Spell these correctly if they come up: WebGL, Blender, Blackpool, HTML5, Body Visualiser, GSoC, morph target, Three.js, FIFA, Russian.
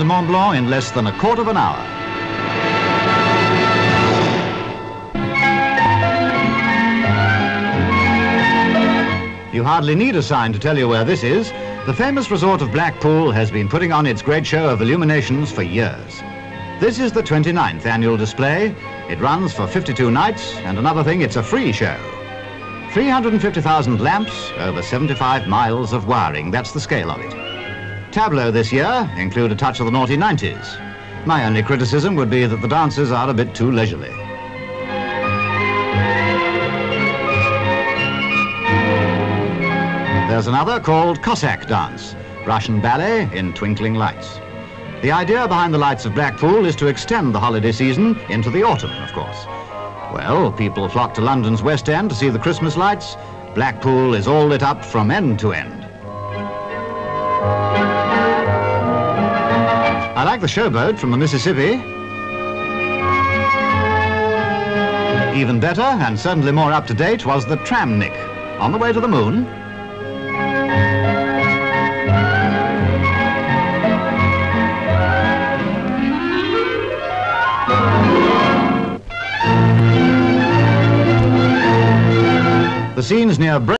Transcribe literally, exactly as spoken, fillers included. and Mont Blanc in less than a quarter of an hour. You hardly need a sign to tell you where this is. The famous resort of Blackpool has been putting on its great show of illuminations for years. This is the twenty-ninth annual display. It runs for fifty-two nights, and another thing, it's a free show. three hundred fifty thousand lamps, over seventy-five miles of wiring, that's the scale of it. Tableaux this year include a touch of the naughty nineties. My only criticism would be that the dances are a bit too leisurely. There's another called Cossack Dance, Russian ballet in twinkling lights. The idea behind the lights of Blackpool is to extend the holiday season into the autumn, of course. Well, people flock to London's West End to see the Christmas lights. Blackpool is all lit up from end to end. I like the showboat from the Mississippi. Even better, and certainly more up to date, was the Tramnik, on the way to the moon. The scenes near Bra